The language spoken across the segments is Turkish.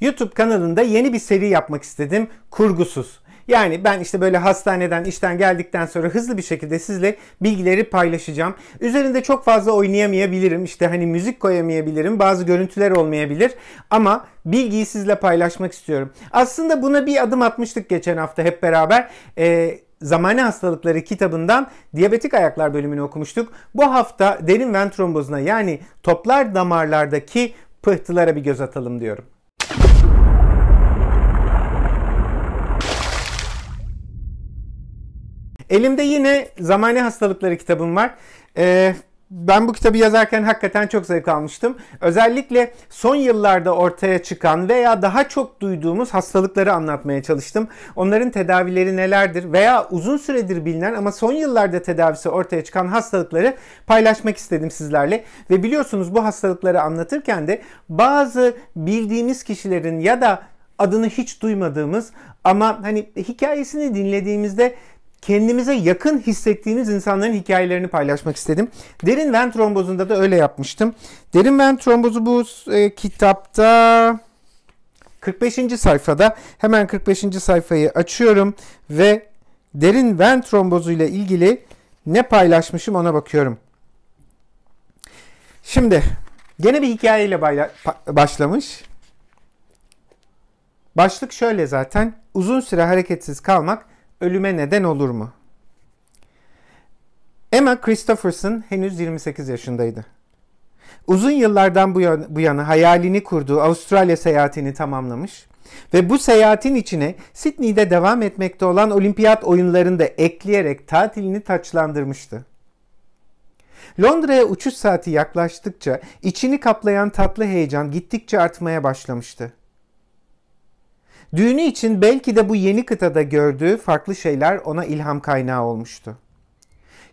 YouTube kanalında yeni bir seri yapmak istedim. Kurgusuz. Yani ben işte böyle hastaneden, işten geldikten sonra hızlı bir şekilde sizle bilgileri paylaşacağım. Üzerinde çok fazla oynayamayabilirim. İşte hani müzik koyamayabilirim. Bazı görüntüler olmayabilir. Ama bilgiyi sizle paylaşmak istiyorum. Aslında buna bir adım atmıştık geçen hafta hep beraber. Zamane Hastalıkları kitabından Diyabetik Ayaklar bölümünü okumuştuk. Bu hafta derin ven trombozuna yani toplar damarlardaki pıhtılara bir göz atalım diyorum. Elimde yine Zamane Hastalıkları kitabım var. Ben bu kitabı yazarken hakikaten çok zevk almıştım. Özellikle son yıllarda ortaya çıkan veya daha çok duyduğumuz hastalıkları anlatmaya çalıştım. Onların tedavileri nelerdir veya uzun süredir bilinen ama son yıllarda tedavisi ortaya çıkan hastalıkları paylaşmak istedim sizlerle. Ve biliyorsunuz bu hastalıkları anlatırken de bazı bildiğimiz kişilerin ya da adını hiç duymadığımız ama hani hikayesini dinlediğimizde kendimize yakın hissettiğimiz insanların hikayelerini paylaşmak istedim. Derin ven trombozunda da öyle yapmıştım. Derin ven trombozu bu kitapta 45. sayfada. Hemen 45. sayfayı açıyorum ve derin ven trombozu ile ilgili ne paylaşmışım ona bakıyorum. Şimdi gene bir hikayeyle başlamış. Başlık şöyle zaten. Uzun süre hareketsiz kalmak ölüme neden olur mu? Emma Christofferson henüz 28 yaşındaydı. Uzun yıllardan bu yana hayalini kurduğu Avustralya seyahatini tamamlamış ve bu seyahatin içine Sydney'de devam etmekte olan olimpiyat oyunlarını da ekleyerek tatilini taçlandırmıştı. Londra'ya uçuş saati yaklaştıkça içini kaplayan tatlı heyecan gittikçe artmaya başlamıştı. Düğünü için belki de bu yeni kıtada gördüğü farklı şeyler ona ilham kaynağı olmuştu.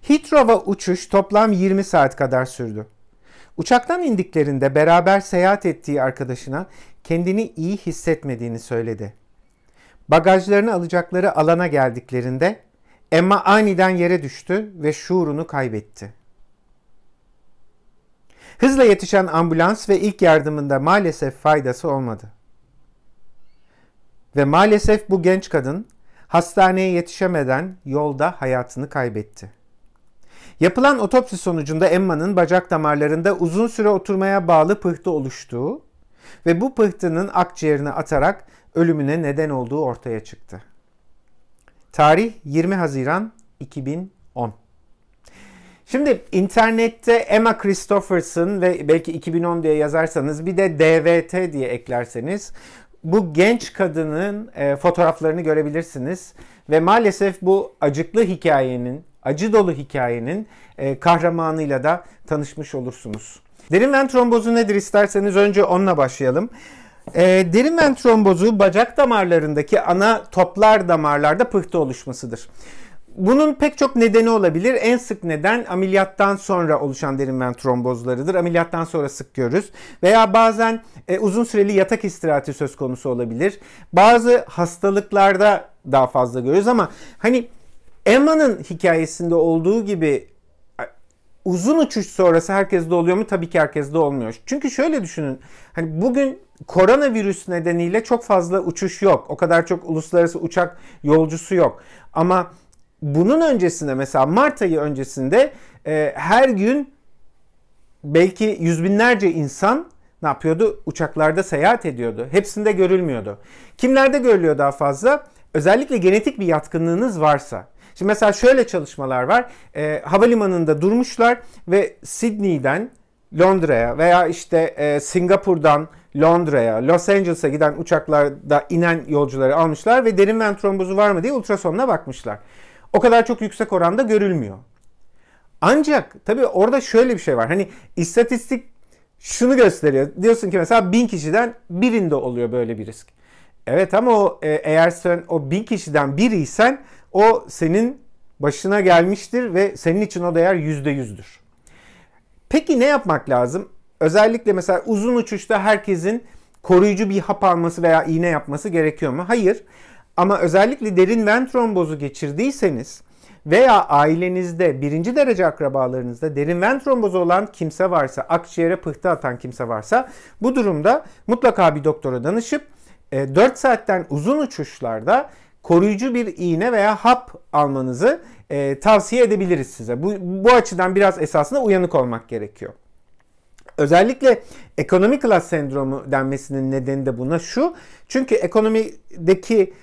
Heathrow'a uçuş toplam 20 saat kadar sürdü. Uçaktan indiklerinde beraber seyahat ettiği arkadaşına kendini iyi hissetmediğini söyledi. Bagajlarını alacakları alana geldiklerinde Emma aniden yere düştü ve şuurunu kaybetti. Hızla yetişen ambulans ve ilk yardımında maalesef faydası olmadı. Ve maalesef bu genç kadın hastaneye yetişemeden yolda hayatını kaybetti. Yapılan otopsi sonucunda Emma'nın bacak damarlarında uzun süre oturmaya bağlı pıhtı oluştuğu ve bu pıhtının akciğerine atarak ölümüne neden olduğu ortaya çıktı. Tarih 20 Haziran 2010. Şimdi internette Emma Christofferson ve belki 2010 diye yazarsanız bir de DVT diye eklerseniz bu genç kadının fotoğraflarını görebilirsiniz ve maalesef bu acıklı hikayenin, acı dolu hikayenin kahramanıyla da tanışmış olursunuz. Derin ven trombozu nedir isterseniz önce onunla başlayalım. Derin ven trombozu bacak damarlarındaki ana toplar damarlarda pıhtı oluşmasıdır. Bunun pek çok nedeni olabilir. En sık neden ameliyattan sonra oluşan derin ven trombozlarıdır. Ameliyattan sonra sık görürüz. Veya bazen uzun süreli yatak istirahati söz konusu olabilir. Bazı hastalıklarda daha fazla görüyoruz ama hani Emma'nın hikayesinde olduğu gibi uzun uçuş sonrası herkeste oluyor mu? Tabii ki herkeste olmuyor. Çünkü şöyle düşünün. Hani bugün koronavirüs nedeniyle çok fazla uçuş yok. O kadar çok uluslararası uçak yolcusu yok. Ama bunun öncesinde mesela Mart ayı öncesinde her gün belki yüz binlerce insan ne yapıyordu? Uçaklarda seyahat ediyordu. Hepsinde görülmüyordu. Kimlerde görülüyor daha fazla? Özellikle genetik bir yatkınlığınız varsa. Şimdi mesela şöyle çalışmalar var. Havalimanında durmuşlar ve Sydney'den Londra'ya veya işte Singapur'dan Londra'ya, Los Angeles'a giden uçaklarda inen yolcuları almışlar ve derin ven trombozu var mı diye ultrasonla bakmışlar. O kadar çok yüksek oranda görülmüyor. Ancak tabii orada şöyle bir şey var. Hani istatistik şunu gösteriyor. Diyorsun ki mesela 1000 kişiden birinde oluyor böyle bir risk. Evet ama o, eğer sen o 1000 kişiden biriysen o senin başına gelmiştir ve senin için o değer %100'dür. Peki ne yapmak lazım? Özellikle mesela uzun uçuşta herkesin koruyucu bir hap alması veya iğne yapması gerekiyor mu? Hayır. Ama özellikle derin ven trombozu geçirdiyseniz veya ailenizde birinci derece akrabalarınızda derin ven trombozu olan kimse varsa, akciğere pıhtı atan kimse varsa bu durumda mutlaka bir doktora danışıp 4 saatten uzun uçuşlarda koruyucu bir iğne veya hap almanızı tavsiye edebiliriz size. Bu açıdan biraz esasında uyanık olmak gerekiyor. Özellikle economy class sendromu denmesinin nedeni de buna şu. Çünkü ekonomideki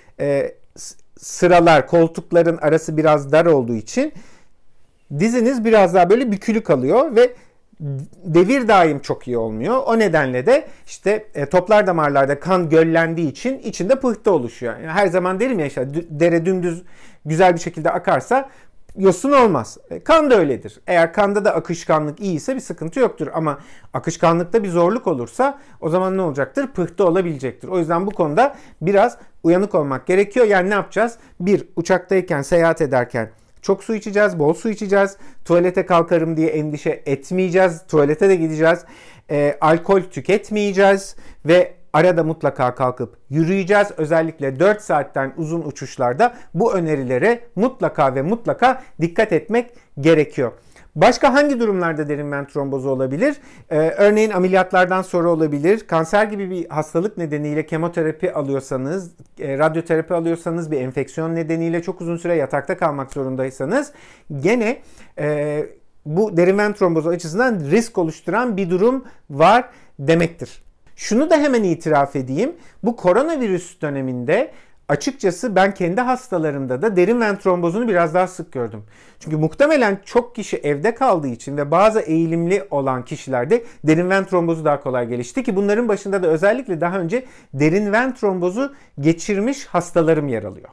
sıralar, koltukların arası biraz dar olduğu için diziniz biraz daha böyle bükülü kalıyor ve devir daim çok iyi olmuyor. O nedenle de işte toplar damarlarda kan göllendiği için içinde pıhtı oluşuyor. Yani her zaman derim ya işte dere dümdüz güzel bir şekilde akarsa yosun olmaz. Kan da öyledir. Eğer kanda da akışkanlık iyiyse bir sıkıntı yoktur. Ama akışkanlıkta bir zorluk olursa o zaman ne olacaktır? Pıhtı olabilecektir. O yüzden bu konuda biraz uyanık olmak gerekiyor. Yani ne yapacağız? Bir, uçaktayken, seyahat ederken çok su içeceğiz, bol su içeceğiz. Tuvalete kalkarım diye endişe etmeyeceğiz. Tuvalete de gideceğiz. Alkol tüketmeyeceğiz ve arada mutlaka kalkıp yürüyeceğiz. Özellikle 4 saatten uzun uçuşlarda bu önerilere mutlaka ve mutlaka dikkat etmek gerekiyor. Başka hangi durumlarda derin ven trombozu olabilir? Örneğin ameliyatlardan sonra olabilir. Kanser gibi bir hastalık nedeniyle kemoterapi alıyorsanız, radyoterapi alıyorsanız, bir enfeksiyon nedeniyle çok uzun süre yatakta kalmak zorundaysanız gene bu derin ven trombozu açısından risk oluşturan bir durum var demektir. Şunu da hemen itiraf edeyim. Bu koronavirüs döneminde açıkçası ben kendi hastalarımda da derin ven trombozunu biraz daha sık gördüm. Çünkü muhtemelen çok kişi evde kaldığı için ve bazı eğilimli olan kişilerde derin ven trombozu daha kolay gelişti ki bunların başında da özellikle daha önce derin ven trombozu geçirmiş hastalarım yer alıyor.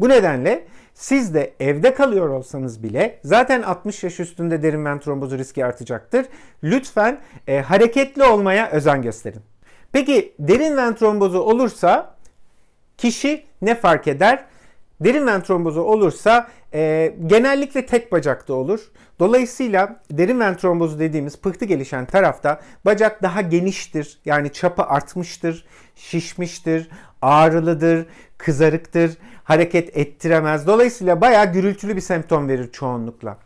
Bu nedenle siz de evde kalıyor olsanız bile zaten 60 yaş üstünde derin ven trombozu riski artacaktır. Lütfen hareketli olmaya özen gösterin. Peki derin ven trombozu olursa kişi ne fark eder? Derin ven trombozu olursa genellikle tek bacakta olur. Dolayısıyla derin ven trombozu dediğimiz pıhtı gelişen tarafta bacak daha geniştir. Yani çapı artmıştır, şişmiştir, ağrılıdır, kızarıktır, hareket ettiremez. Dolayısıyla bayağı gürültülü bir semptom verir çoğunlukla.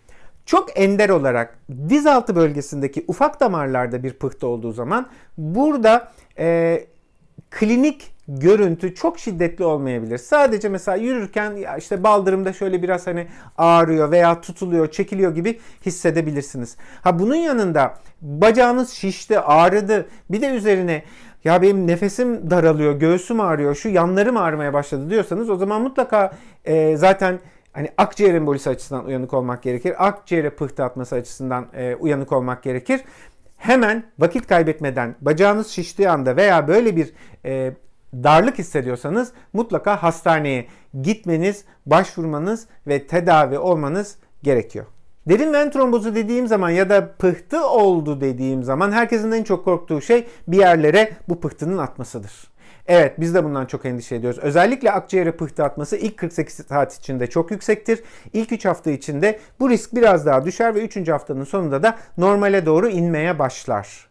Çok ender olarak diz altı bölgesindeki ufak damarlarda bir pıhtı olduğu zaman burada klinik görüntü çok şiddetli olmayabilir. Sadece mesela yürürken ya işte baldırımda şöyle biraz hani ağrıyor veya tutuluyor, çekiliyor gibi hissedebilirsiniz. Ha bunun yanında bacağınız şişti, ağrıdı. Bir de üzerine ya benim nefesim daralıyor, göğsüm ağrıyor, şu yanlarım ağrımaya başladı diyorsanız o zaman mutlaka zaten hani akciğer embolisi açısından uyanık olmak gerekir. Akciğere pıhtı atması açısından uyanık olmak gerekir. Hemen vakit kaybetmeden bacağınız şiştiği anda veya böyle bir darlık hissediyorsanız mutlaka hastaneye gitmeniz, başvurmanız ve tedavi olmanız gerekiyor. Derin ven trombozu dediğim zaman ya da pıhtı oldu dediğim zaman herkesin en çok korktuğu şey bir yerlere bu pıhtının atmasıdır. Evet, biz de bundan çok endişe ediyoruz. Özellikle akciğere pıhtı atması ilk 48 saat içinde çok yüksektir. İlk 3 hafta içinde bu risk biraz daha düşer ve 3. haftanın sonunda da normale doğru inmeye başlar.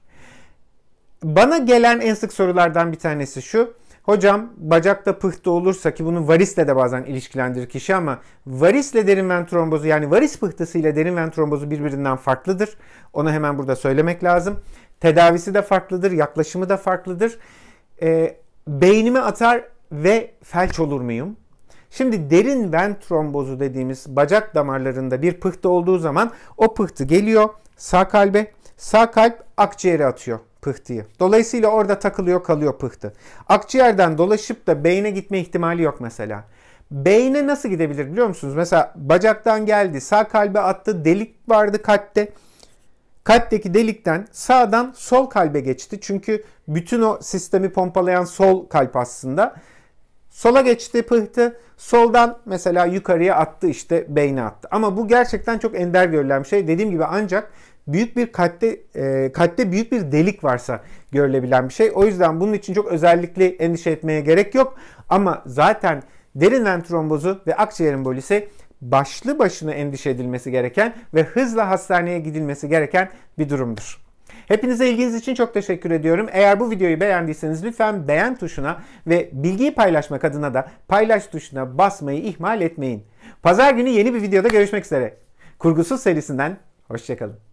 Bana gelen en sık sorulardan bir tanesi şu. Hocam bacakta pıhtı olursa ki bunu varisle de bazen ilişkilendirir kişi ama varisle derin ven trombozu yani varis pıhtısı ile derin ven trombozu birbirinden farklıdır. Onu hemen burada söylemek lazım. Tedavisi de farklıdır, yaklaşımı da farklıdır. Beynime atar ve felç olur muyum? Şimdi derin ven trombozu dediğimiz bacak damarlarında bir pıhtı olduğu zaman o pıhtı geliyor sağ kalbe, sağ kalp akciğere atıyor pıhtıyı. Dolayısıyla orada takılıyor kalıyor pıhtı. Akciğerden dolaşıp da beyne gitme ihtimali yok mesela. Beyne nasıl gidebilir biliyor musunuz? Mesela bacaktan geldi, sağ kalbe attı, delik vardı kalpte. Kalpteki delikten sağdan sol kalbe geçti. Çünkü bütün o sistemi pompalayan sol kalp aslında. Sola geçti pıhtı. Soldan mesela yukarıya attı işte beyne attı. Ama bu gerçekten çok ender görülen bir şey. Dediğim gibi ancak büyük bir kalpte büyük bir delik varsa görülebilen bir şey. O yüzden bunun için çok özellikle endişe etmeye gerek yok. Ama zaten derin ven trombozu ve akciğer embolisi başlı başına endişe edilmesi gereken ve hızla hastaneye gidilmesi gereken bir durumdur. Hepinize ilginiz için çok teşekkür ediyorum. Eğer bu videoyu beğendiyseniz lütfen beğen tuşuna ve bilgiyi paylaşmak adına da paylaş tuşuna basmayı ihmal etmeyin. Pazar günü yeni bir videoda görüşmek üzere. Kurgusuz serisinden hoşçakalın.